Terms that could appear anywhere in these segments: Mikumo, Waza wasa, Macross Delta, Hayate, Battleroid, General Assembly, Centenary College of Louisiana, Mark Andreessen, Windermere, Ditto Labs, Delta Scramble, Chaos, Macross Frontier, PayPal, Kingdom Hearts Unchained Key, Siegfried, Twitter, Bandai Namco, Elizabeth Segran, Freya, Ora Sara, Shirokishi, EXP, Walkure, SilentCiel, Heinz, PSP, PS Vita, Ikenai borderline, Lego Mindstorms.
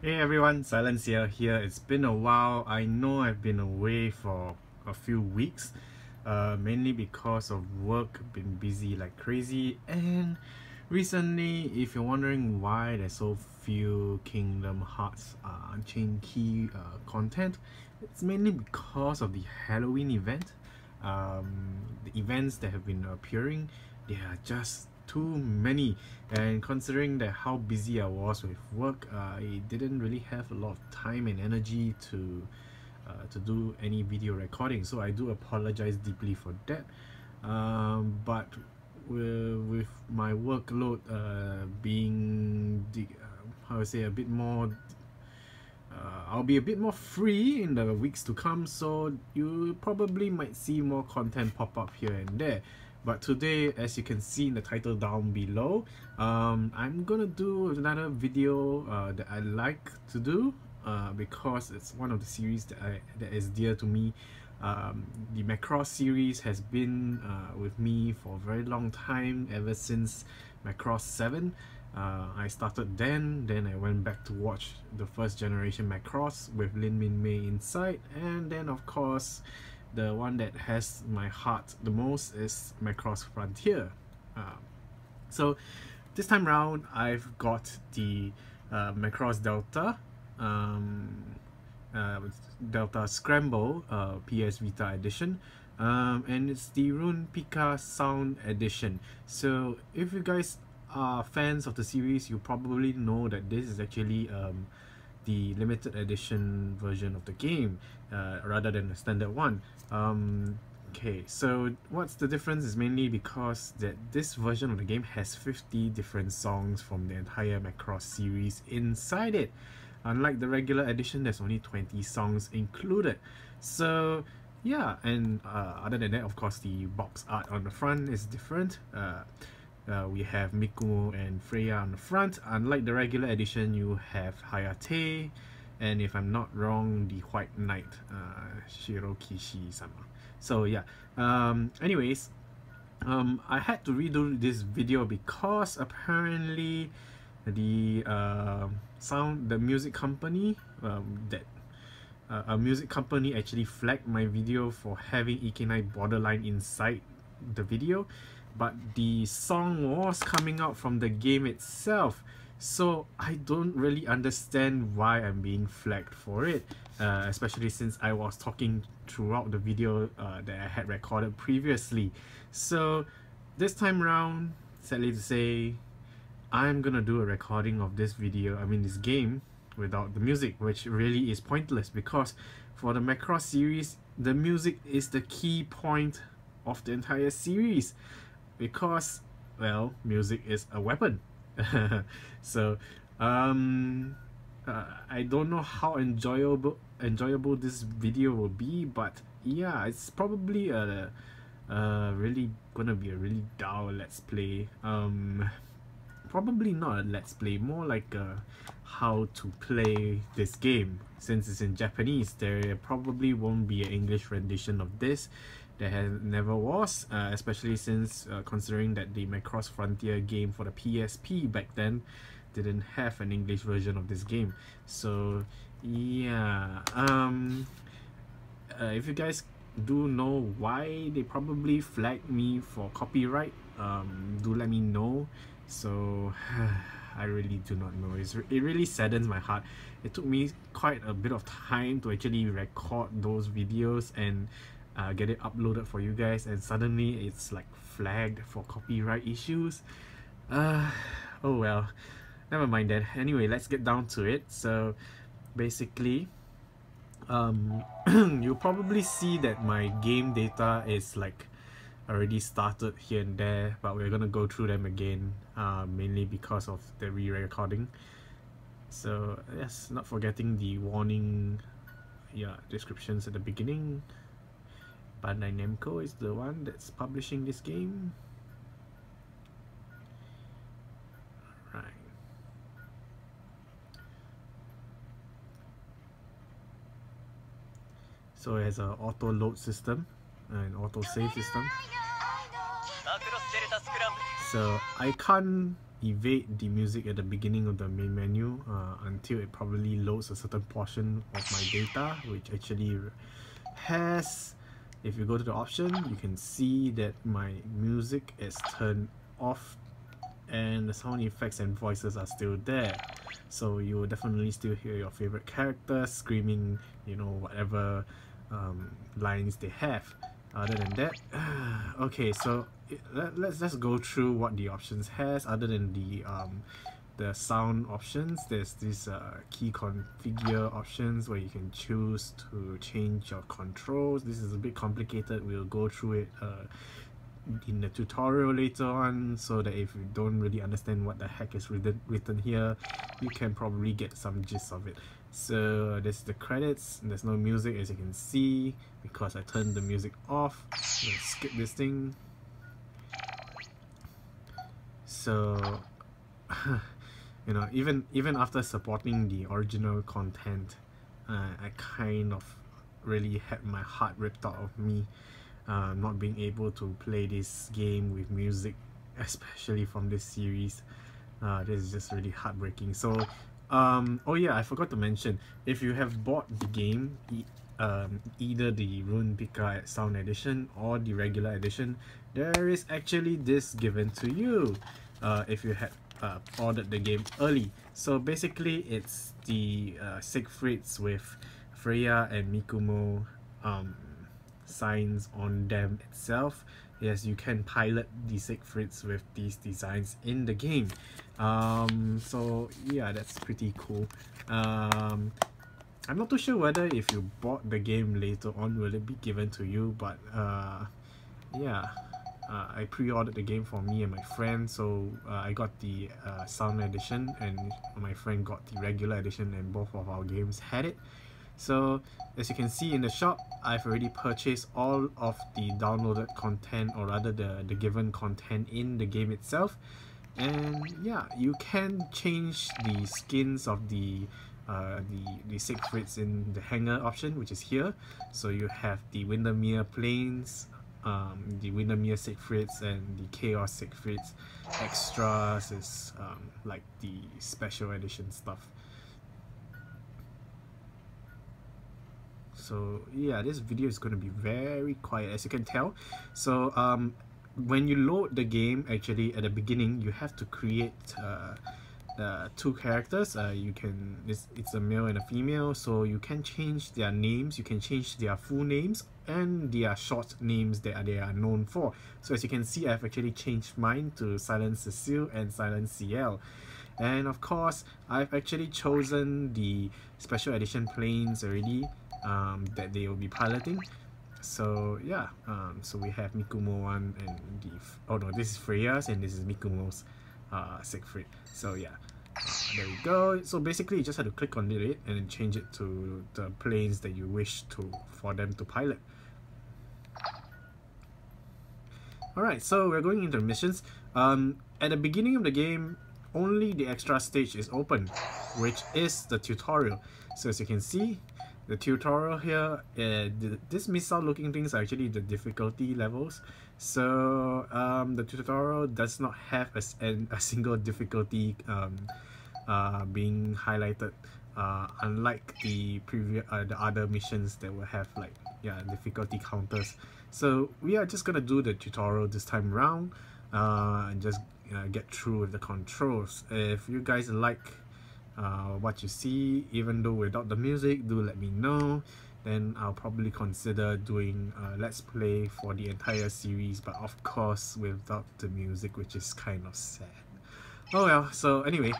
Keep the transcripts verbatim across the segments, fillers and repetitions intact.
Hey everyone, SilentCiel here. It's been a while. I know I've been away for a few weeks, uh, mainly because of work, been busy like crazy, and recently, if you're wondering why there's so few Kingdom Hearts uh, Unchained Key uh, content, it's mainly because of the Halloween event. Um, the events that have been appearing, they are just too many, and considering that how busy I was with work, uh, I didn't really have a lot of time and energy to uh, to do any video recording, so I do apologize deeply for that. Um, but with my workload uh, being the, uh, I would say a bit more, uh, I'll be a bit more free in the weeks to come, so you probably might see more content pop up here and there. But today, as you can see in the title down below, um, I'm gonna do another video uh, that I like to do uh, because it's one of the series that, I, that is dear to me. Um, the Macross series has been uh, with me for a very long time, ever since Macross seven. Uh, I started then, then I went back to watch the first generation Macross with Lynn Minmay inside, and then of course, the one that has my heart the most is Macross Frontier. Um, so this time round, I've got the uh, Macross Delta, um, uh, Delta Scramble uh, P S Vita edition, um, and it's the Rune Pika Sound Edition. So if you guys are fans of the series, you probably know that this is actually um, the limited edition version of the game uh, rather than the standard one. Um, okay, so what's the difference is mainly because that this version of the game has fifty different songs from the entire Macross series inside it. Unlike the regular edition, there's only twenty songs included. So yeah, and uh, other than that, of course, the box art on the front is different. Uh, Uh, we have Mikumo and Freya on the front. Unlike the regular edition, you have Hayate, and if I'm not wrong, the White Knight, uh, Shirokishi-sama. So yeah, um, anyways, um, I had to redo this video because apparently the uh, sound, the music company, um, that uh, a music company actually flagged my video for having Ikenai Borderline inside the video, but the song was coming out from the game itself, so I don't really understand why I'm being flagged for it, uh, especially since I was talking throughout the video uh, that I had recorded previously. So this time round, sadly to say, I'm gonna do a recording of this video, I mean this game, without the music, which really is pointless because for the Macross series, the music is the key point of the entire series. Because, well, music is a weapon. So, um, uh, I don't know how enjoyable enjoyable this video will be, but yeah, it's probably a, a really gonna be a really dull let's play. Um, probably not a let's play, more like a how to play this game. Since it's in Japanese, there probably won't be an English rendition of this. There has never was, uh, especially since uh, considering that the Macross Frontier game for the P S P back then didn't have an English version of this game. So yeah, um, uh, if you guys do know why they probably flagged me for copyright, um, do let me know. So I really do not know. It's, it really saddens my heart. It took me quite a bit of time to actually record those videos and Uh, get it uploaded for you guys, and suddenly it's like flagged for copyright issues. Uh, oh well, never mind that. Anyway, let's get down to it. So basically, um, you'll probably see that my game data is like already started here and there, but we're gonna go through them again, uh, mainly because of the re-recording. So yes, not forgetting the warning, yeah, descriptions at the beginning. Bandai Namco is the one that's publishing this game. Right. So it has an auto load system and auto save system. So I can't evade the music at the beginning of the main menu uh, until it probably loads a certain portion of my data, which actually has, if you go to the option, you can see that my music is turned off and the sound effects and voices are still there. So you will definitely still hear your favorite characters screaming, you know, whatever um, lines they have. Other than that, okay, so let, let's just go through what the options has. Other than the um, the sound options, there's this uh, key configure options where you can choose to change your controls. This is a bit complicated, we'll go through it uh, in the tutorial later on, so that if you don't really understand what the heck is written, written here, you can probably get some gist of it. So there's the credits, there's no music as you can see because I turned the music off. Let's skip this thing. So you know, even even after supporting the original content, uh, I kind of really had my heart ripped out of me, uh, not being able to play this game with music, especially from this series. Uh, this is just really heartbreaking. So Um, oh yeah, I forgot to mention, if you have bought the game, e um, either the Rune Pika Sound Edition or the regular edition, there is actually this given to you uh, if you had uh, ordered the game early. So basically it's the uh, Siegfrieds with Freya and Mikumo um, signs on them itself. Yes, you can pilot the Siegfrieds with these designs in the game. Um, so yeah, that's pretty cool. Um, I'm not too sure whether if you bought the game later on, will it be given to you? But uh, yeah, uh, I pre-ordered the game for me and my friend. So uh, I got the uh, Sound Edition and my friend got the regular edition, and both of our games had it. So as you can see in the shop, I've already purchased all of the downloaded content, or rather the, the given content in the game itself. And yeah, you can change the skins of the uh, the, the Siegfrieds in the hangar option, which is here. So you have the Windermere planes, um, the Windermere Siegfrieds and the Chaos Siegfrieds. Extras is um, like the special edition stuff. So yeah, this video is going to be very quiet as you can tell. So um, when you load the game, actually at the beginning you have to create uh, uh, two characters. Uh, you can it's, it's a male and a female, so you can change their names, you can change their full names and their short names that they are known for. So as you can see, I've actually changed mine to SilentCiel and SilentCiel. And of course, I've actually chosen the special edition planes already. Um, that they will be piloting. So yeah, um, so we have Mikumo one and the oh no, this is Freya's and this is Mikumo's uh, Siegfried. So yeah, uh, there we go. So basically you just have to click on it and then change it to the planes that you wish to for them to pilot. Alright, so we're going into missions. Um, at the beginning of the game, only the extra stage is open, which is the tutorial. So as you can see, the tutorial here, uh, th this missile looking things are actually the difficulty levels. So um, the tutorial does not have a, a single difficulty um, uh, being highlighted, uh, unlike the previous uh, the other missions that will have like yeah difficulty counters. So we are just gonna do the tutorial this time around uh, and just uh, get through with the controls. If you guys like Uh, what you see, even though without the music, do let me know. Then I'll probably consider doing uh, Let's Play for the entire series, but of course without the music, which is kind of sad. Oh well, so anyway.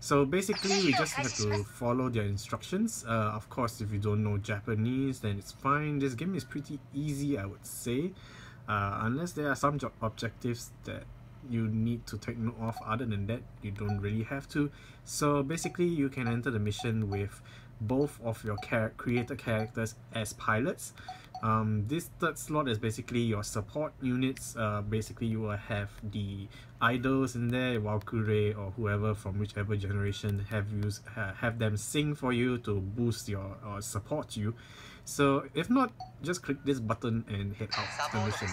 So basically we just have to follow their instructions. Uh, of course, if you don't know Japanese, then it's fine. This game is pretty easy, I would say. Uh, unless there are some job objectives that you need to take note of. Other than that, you don't really have to. So basically you can enter the mission with both of your char created characters as pilots. Um, this third slot is basically your support units. Uh, basically, you will have the idols in there, Walkure or whoever from whichever generation, have you uh, have them sing for you to boost your or support you. So if not, just click this button and head out to mission.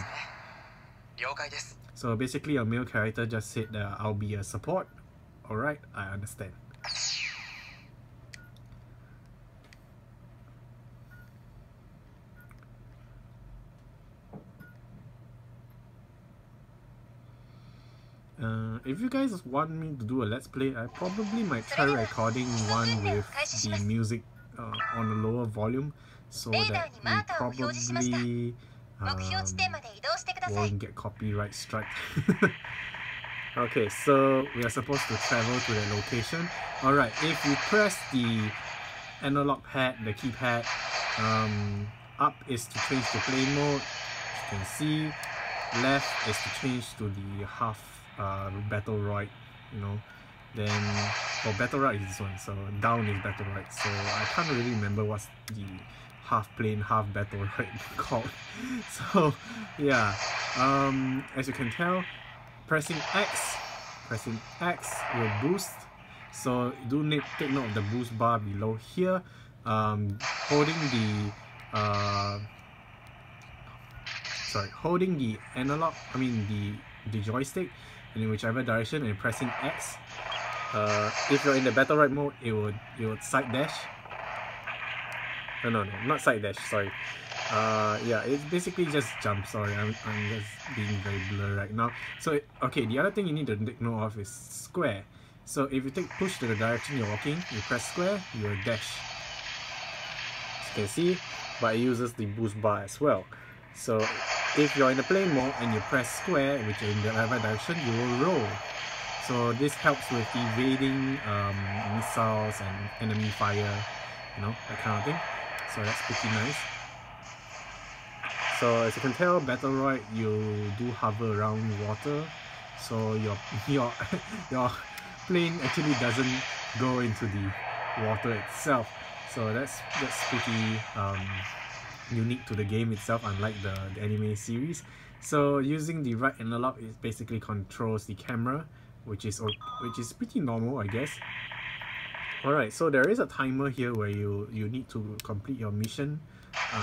So basically, your male character just said, uh, "I'll be a support." All right, I understand. Uh, if you guys want me to do a let's play, I probably might try recording one with the music uh, on a lower volume, so that we probably um, won't get copyright strike. Okay, so we are supposed to travel to the location. Alright, if you press the analog pad, the keypad, um, up is to change to play mode, as you can see, left is to change to the half Uh, battle right, you know. Then for battle right is this one, so down is battle right. So I can't really remember what's the half plane, half battle right called. So yeah, um, as you can tell, pressing X, pressing X will boost. So do need take note of the boost bar below here. Um, holding the uh, sorry, holding the analog, I mean the the joystick, in whichever direction, and pressing X. Uh, if you're in the battle right mode, it will it will side dash. No, no, no, not side dash. Sorry. Uh, yeah, it's basically just jump. Sorry, I'm I'm just being very blur right now. So okay, the other thing you need to take note of is square. So if you take push to the direction you're walking, you press square, you will dash. As you can see, but it uses the boost bar as well. So if you're in the play mode and you press square, which is in the other direction, you will roll. So this helps with evading um, missiles and enemy fire, you know, that kind of thing. So that's pretty nice. So as you can tell, Battleroid, you do hover around water, so your your your plane actually doesn't go into the water itself. So that's that's pretty. Um, unique to the game itself, unlike the, the anime series. So using the right analog, it basically controls the camera, which is which is pretty normal, I guess. Alright, so there is a timer here where you you need to complete your mission. Uh,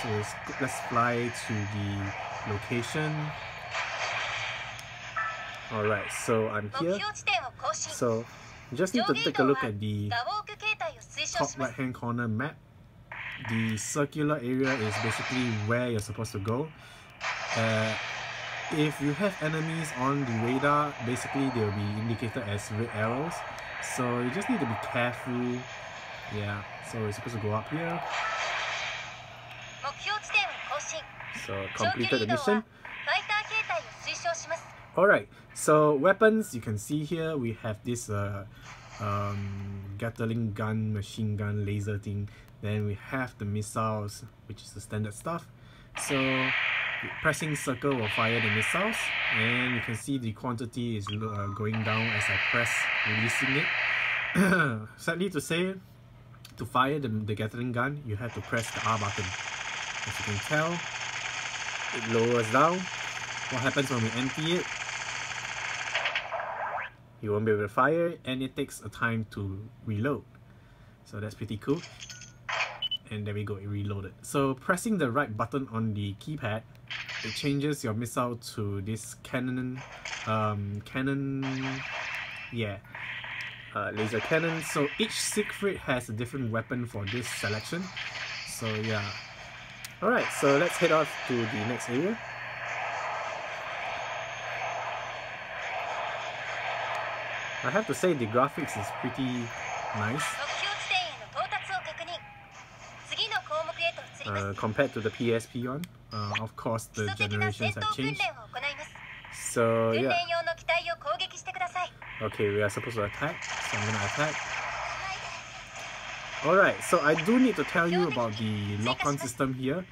so let's, let's fly to the location. Alright, so I'm here. So you just need to take a look at the top right hand corner map. The circular area is basically where you're supposed to go. Uh, if you have enemies on the radar, basically they'll be indicated as red arrows. So you just need to be careful. Yeah, so you're supposed to go up here. So completed the mission. Alright, so weapons, you can see here we have this uh, um, Gatling gun, machine gun, laser thing. Then we have the missiles, which is the standard stuff. So pressing circle will fire the missiles, and you can see the quantity is uh, going down as I press releasing it. Sadly to say, to fire the, the Gatling gun, you have to press the R button. As you can tell, it lowers down. What happens when we empty it? You won't be able to fire it, and it takes a time to reload. So that's pretty cool. And there we go, it reloaded. So pressing the right button on the keypad, it changes your missile to this cannon, um, cannon, yeah, uh, laser cannon. So each Siegfried has a different weapon for this selection. So yeah. Alright, so let's head off to the next area. I have to say the graphics is pretty nice. Uh, compared to the P S P one, uh, of course the generations have changed. So yeah. Okay, we are supposed to attack, so I'm gonna attack. Alright, so I do need to tell you about the lock-on system here.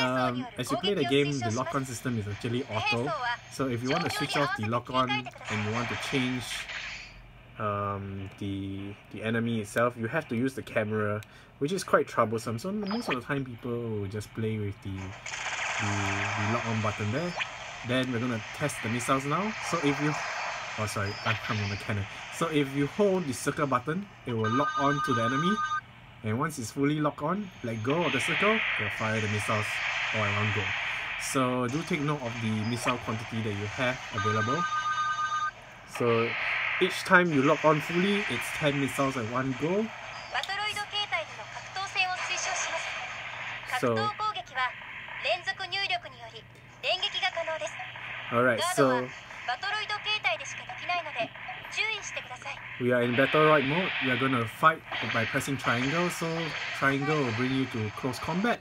Um, as you play the game, the lock-on system is actually auto. So if you want to switch off the lock-on and you want to change um, the the enemy itself, you have to use the camera, which is quite troublesome. So most of the time, people will just play with the the, the lock on button there. Then we're gonna test the missiles now. So if you, oh sorry, I come on the cannon. So if you hold the circle button, it will lock on to the enemy. And once it's fully locked on, let go of the circle, you'll fire the missiles all in one go. So do take note of the missile quantity that you have available. So each time you lock on fully, it's ten missiles at one go. So alright, so we are in Battleroid mode. We are going to fight by pressing triangle, so triangle will bring you to close combat.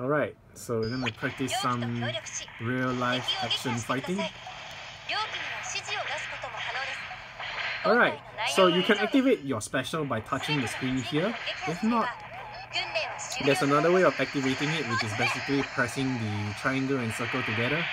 Alright, so we're going to practice some real life action fighting. Alright, so you can activate your special by touching the screen here. If not, there's another way of activating it, which is basically pressing the triangle and circle together.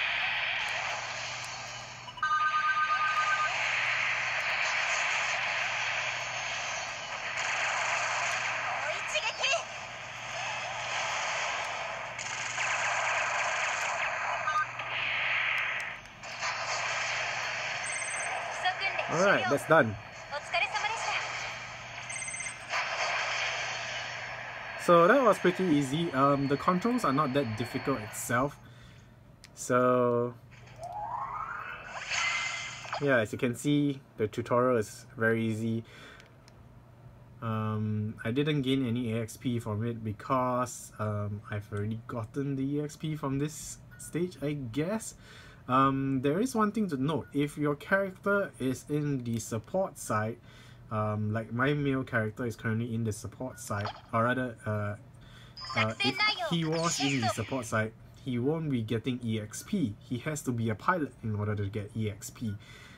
Alright, that's done. So that was pretty easy. Um, the controls are not that difficult itself. So yeah, as you can see, the tutorial is very easy. Um, I didn't gain any E X P from it because um, I've already gotten the E X P from this stage, I guess. Um, there is one thing to note. If your character is in the support side, um, like my male character is currently in the support side, or rather, uh, uh, if he was in the support side, he won't be getting E X P. He has to be a pilot in order to get E X P.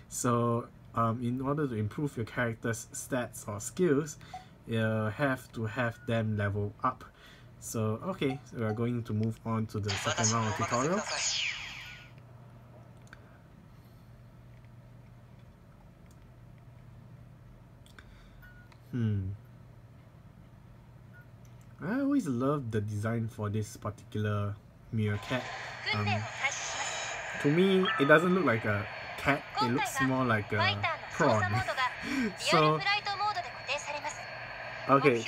So, um, in order to improve your character's stats or skills, you have to have them level up. So, okay, so we are going to move on to the second round of tutorial. Hmm. I always loved the design for this particular meerkat. Um, to me, it doesn't look like a cat, it looks more like a prawn. So, okay.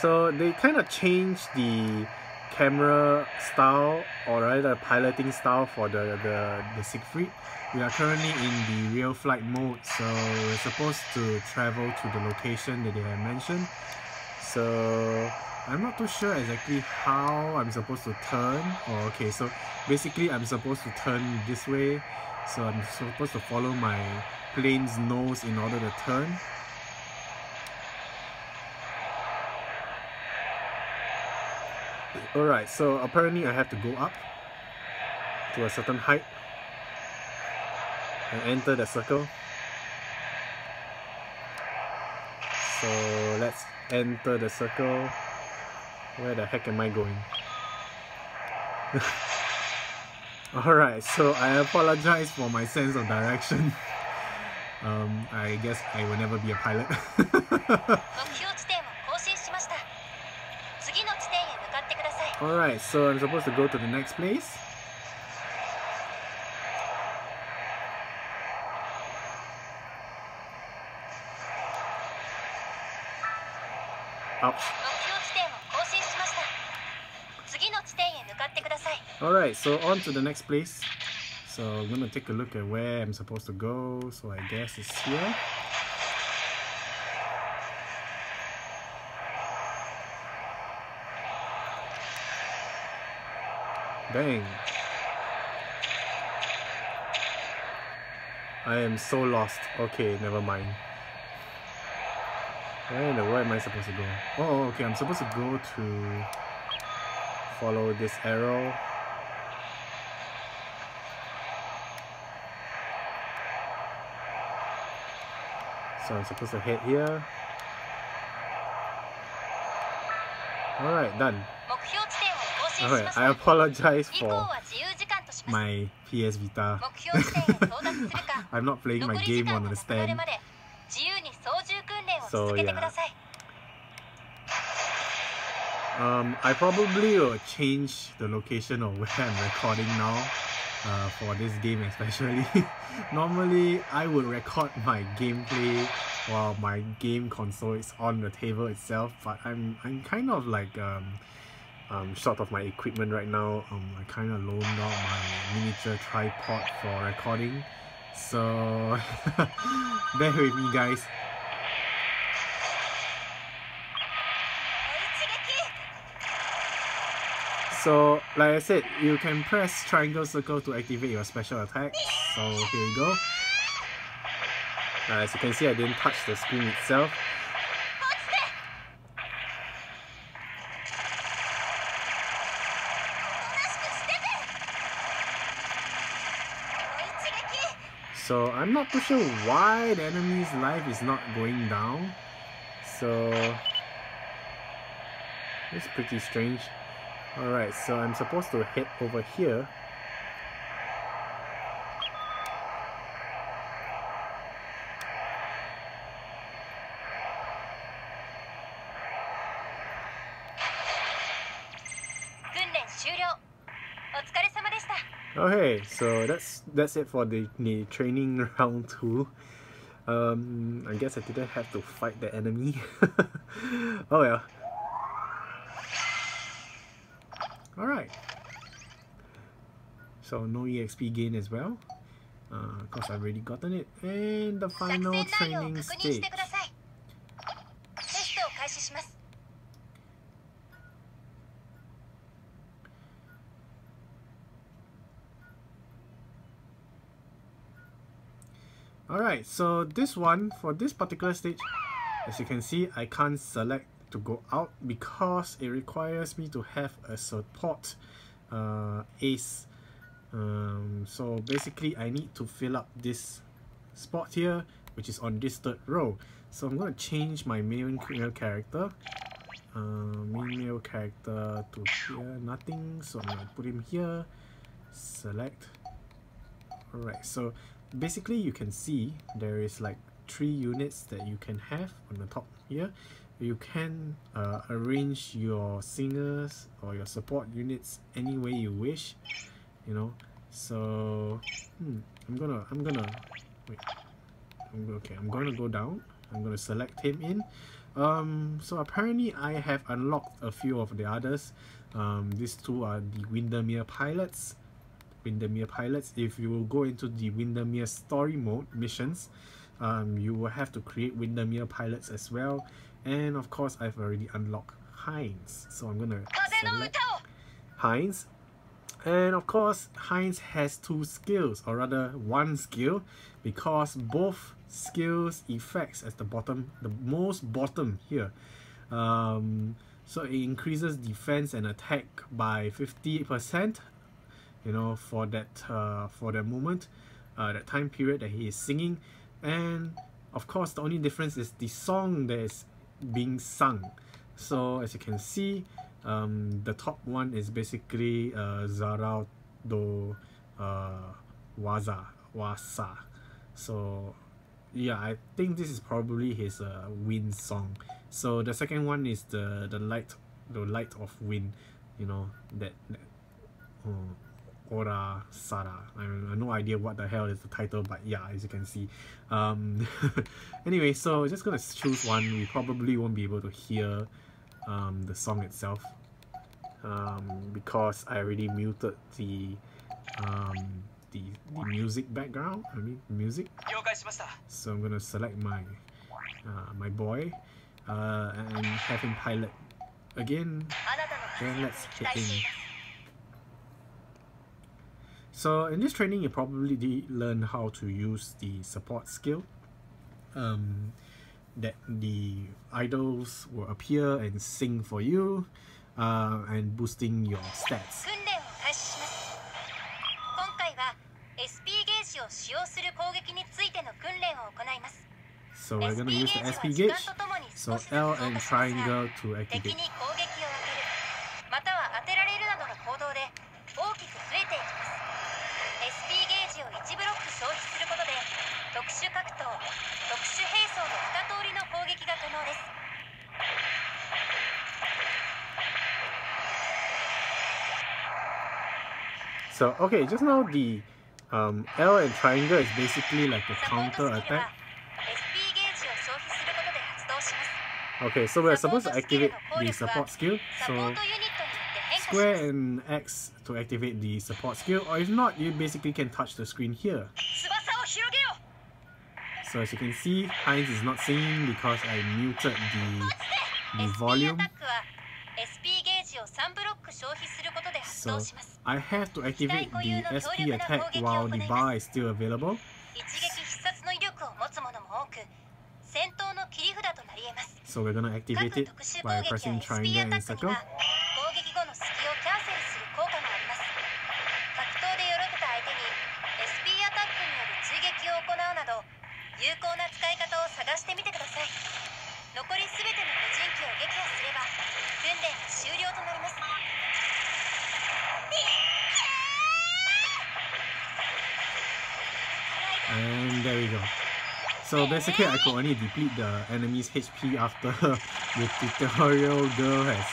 So they kind of changed the camera style, or rather piloting style, for the, the, the Siegfried. We are currently in the real flight mode, so we're supposed to travel to the location that they have mentioned. So I'm not too sure exactly how I'm supposed to turn. Oh, okay, so basically I'm supposed to turn this way, so I'm supposed to follow my plane's nose in order to turn. Alright, so apparently I have to go up to a certain height and enter the circle. So let's enter the circle. Where the heck am I going? Alright, so I apologize for my sense of direction. um, I guess I will never be a pilot. Alright, so I'm supposed to go to the next place. Ouch. Alright, so on to the next place. So I'm gonna take a look at where I'm supposed to go. So I guess it's here. Dang. I am so lost. Okay, never mind. Where in the world am I supposed to go? Oh, okay, I'm supposed to go to follow this arrow. So I'm supposed to head here. Alright, done. Alright, I apologize for my P S Vita. I'm not playing my game on the stand. So yeah. Um, I probably will change the location of where I'm recording now uh, for this game especially. Normally, I would record my gameplay while my game console is on the table itself, but I'm, I'm kind of like um, um, short of my equipment right now. Um, I kind of loaned out my miniature tripod for recording, so bear with me guys. So, like I said, you can press triangle circle to activate your special attack. So, here we go. As you can see, I didn't touch the screen itself. So, I'm not too sure why the enemy's life is not going down. So, it's pretty strange. Alright, so I'm supposed to head over here. Okay, so that's that's it for the, the training round two. Um, I guess I didn't have to fight the enemy. Oh well. Alright, so no E X P gain as well, because uh, I've already gotten it. And the final training stage. Alright, so this one, for this particular stage, as you can see, I can't select to go out because it requires me to have a support uh, ace. Um, so basically I need to fill up this spot here, which is on this third row. So I'm going to change my main male character uh, main male character to here, nothing, so I'm going to put him here, select. Alright, so basically you can see there is like three units that you can have on the top here. You can uh, arrange your singers or your support units any way you wish, you know. So hmm, I'm gonna I'm gonna wait. I'm gonna, okay, I'm gonna go down. I'm gonna select him in. Um, so apparently I have unlocked a few of the others. Um, these two are the Windermere pilots. Windermere pilots. If you will go into the Windermere story mode missions, um, you will have to create Windermere pilots as well. And of course, I've already unlocked Heinz, so I'm gonna select Heinz. And of course, Heinz has two skills, or rather one skill, because both skills effects at the bottom, the most bottom here. Um, so it increases defense and attack by fifty percent. You know, for that uh, for that moment, uh, that time period that he is singing. And of course, the only difference is the song that is being sung. So as you can see, um, the top one is basically uh, Zarado uh, Waza wasa. So yeah, I think this is probably his uh, wind song. So the second one is the the light, the light of wind. You know that, that um, Ora Sara. I have no idea what the hell is the title, but yeah, as you can see. Um, anyway, so just gonna choose one. We probably won't be able to hear um, the song itself um, because I already muted the um, the, the music background. I mean music. So I'm gonna select my uh, my boy uh, and have him pilot again. Then let's hit him. So in this training, you probably did learn how to use the support skill. Um, that the idols will appear and sing for you, uh, and boosting your stats. So we're gonna use the S P gauge. So L and triangle to activate. So, okay, just now the um, L and triangle is basically like a counter attack. Okay, so we're supposed to activate the support skill. So, square and X to activate the support skill, or if not, you basically can touch the screen here. So as you can see, Heinz is not singing because I muted the, the volume. So I have to activate the S P attack while the bar is still available. So we're gonna activate it by pressing triangle and circle. And there we go. So basically I could only deplete the enemy's H P after the tutorial girl has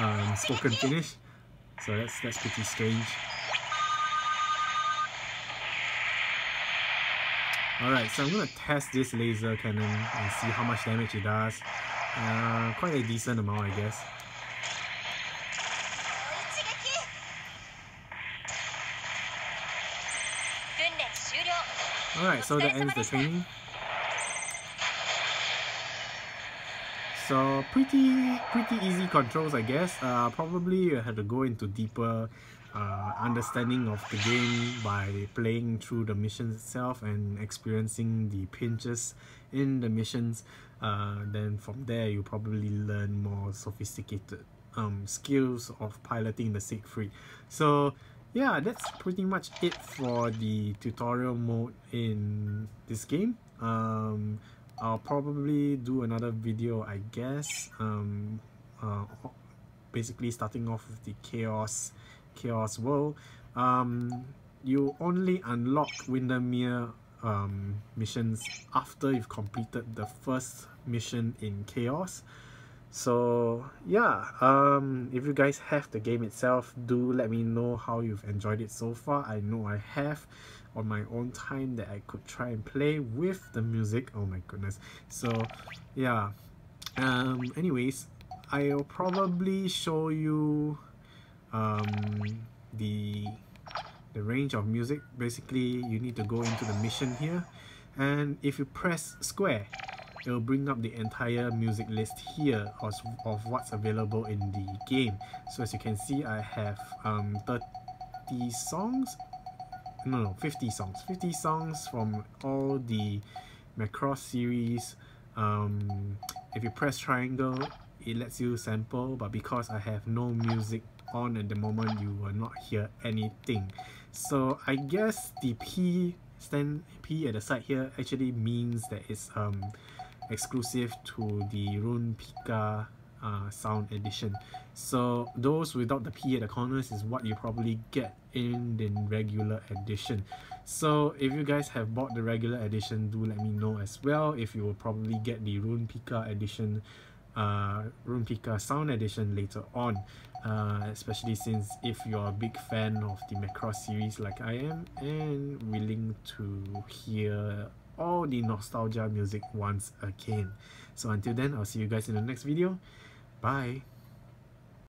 um, spoken Finnish. So that's, that's pretty strange. Alright, so I'm going to test this laser cannon and see how much damage it does. Uh, quite a decent amount, I guess. Alright, so that ends the training. So pretty pretty easy controls, I guess. Uh, probably you have to go into deeper uh, understanding of the game by playing through the missions itself and experiencing the pinches in the missions. Uh, then from there you probably learn more sophisticated um, skills of piloting the Siegfried. So yeah, that's pretty much it for the tutorial mode in this game. Um, I'll probably do another video, I guess. Um, uh, basically starting off with the Chaos, Chaos world. Um, you only unlock Windermere um, missions after you've completed the first mission in Chaos. So yeah, um, if you guys have the game itself, do let me know how you've enjoyed it so far. I know I have on my own time that I could try and play with the music. Oh my goodness. So yeah, um, anyways, I'll probably show you um, the, the range of music. Basically, you need to go into the mission here, and if you press square, it will bring up the entire music list here of, of what's available in the game. So as you can see, I have um, thirty songs, no no, fifty songs. fifty songs from all the Macross series. Um, if you press triangle, it lets you sample, but because I have no music on at the moment, you will not hear anything. So I guess the P, stand P at the side here actually means that it's um, exclusive to the Rune Pika uh, Sound Edition. So those without the P at the corners is what you probably get in the regular edition. So if you guys have bought the regular edition, do let me know as well if you will probably get the Rune Pika edition, uh, Rune Pika Sound Edition later on. Uh, especially since if you're a big fan of the Macross series like I am and willing to hear all the nostalgia music once again. So until then, I'll see you guys in the next video. Bye!